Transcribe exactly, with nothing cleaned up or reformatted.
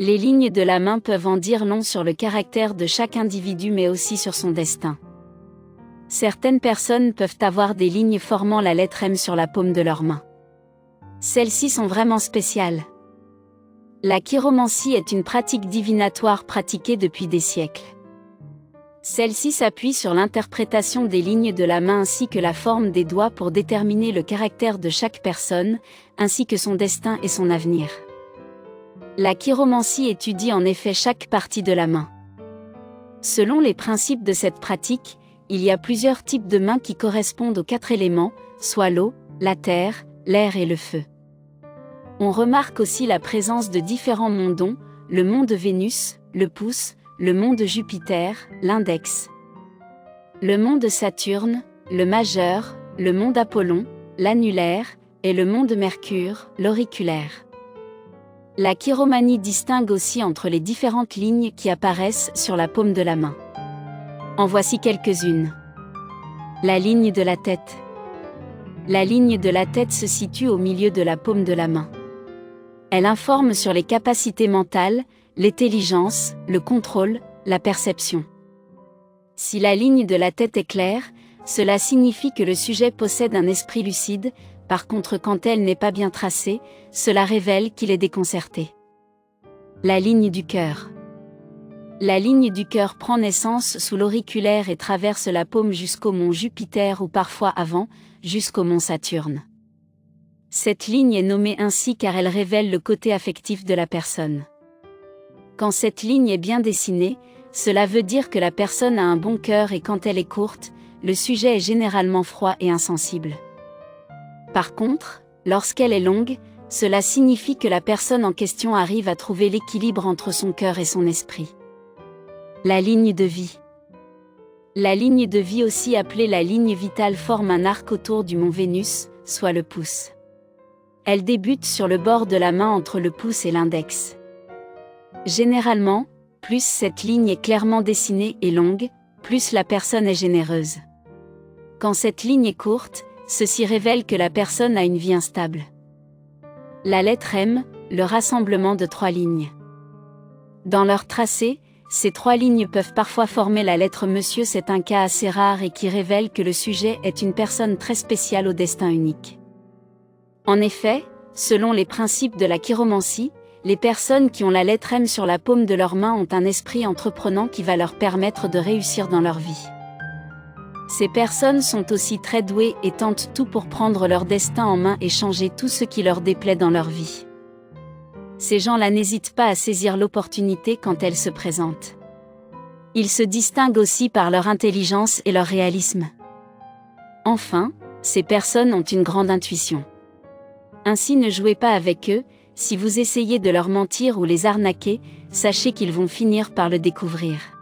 Les lignes de la main peuvent en dire long sur le caractère de chaque individu mais aussi sur son destin. Certaines personnes peuvent avoir des lignes formant la lettre M sur la paume de leur main. Celles-ci sont vraiment spéciales. La chiromancie est une pratique divinatoire pratiquée depuis des siècles. Celle-ci s'appuie sur l'interprétation des lignes de la main ainsi que la forme des doigts pour déterminer le caractère de chaque personne, ainsi que son destin et son avenir. La chiromancie étudie en effet chaque partie de la main. Selon les principes de cette pratique, il y a plusieurs types de mains qui correspondent aux quatre éléments, soit l'eau, la terre, l'air et le feu. On remarque aussi la présence de différents mondons, le mond de Vénus, le pouce, le mond de Jupiter, l'index, le mond de Saturne, le majeur, le mond d'Apollon, l'annulaire, et le mond de Mercure, l'auriculaire. La chiromanie distingue aussi entre les différentes lignes qui apparaissent sur la paume de la main. En voici quelques-unes. La ligne de la tête. La ligne de la tête se situe au milieu de la paume de la main. Elle informe sur les capacités mentales, l'intelligence, le contrôle, la perception. Si la ligne de la tête est claire, cela signifie que le sujet possède un esprit lucide. Par contre, quand elle n'est pas bien tracée, cela révèle qu'il est déconcerté. La ligne du cœur. La ligne du cœur prend naissance sous l'auriculaire et traverse la paume jusqu'au mont Jupiter ou parfois avant, jusqu'au mont Saturne. Cette ligne est nommée ainsi car elle révèle le côté affectif de la personne. Quand cette ligne est bien dessinée, cela veut dire que la personne a un bon cœur et quand elle est courte, le sujet est généralement froid et insensible. Par contre, lorsqu'elle est longue, cela signifie que la personne en question arrive à trouver l'équilibre entre son cœur et son esprit. La ligne de vie. La ligne de vie aussi appelée la ligne vitale forme un arc autour du mont Vénus, soit le pouce. Elle débute sur le bord de la main entre le pouce et l'index. Généralement, plus cette ligne est clairement dessinée et longue, plus la personne est généreuse. Quand cette ligne est courte, ceci révèle que la personne a une vie instable. La lettre M, le rassemblement de trois lignes. Dans leur tracé, ces trois lignes peuvent parfois former la lettre Monsieur. C'est un cas assez rare et qui révèle que le sujet est une personne très spéciale au destin unique. En effet, selon les principes de la chiromancie, les personnes qui ont la lettre M sur la paume de leur main ont un esprit entreprenant qui va leur permettre de réussir dans leur vie. Ces personnes sont aussi très douées et tentent tout pour prendre leur destin en main et changer tout ce qui leur déplaît dans leur vie. Ces gens-là n'hésitent pas à saisir l'opportunité quand elle se présente. Ils se distinguent aussi par leur intelligence et leur réalisme. Enfin, ces personnes ont une grande intuition. Ainsi, ne jouez pas avec eux, si vous essayez de leur mentir ou les arnaquer, sachez qu'ils vont finir par le découvrir.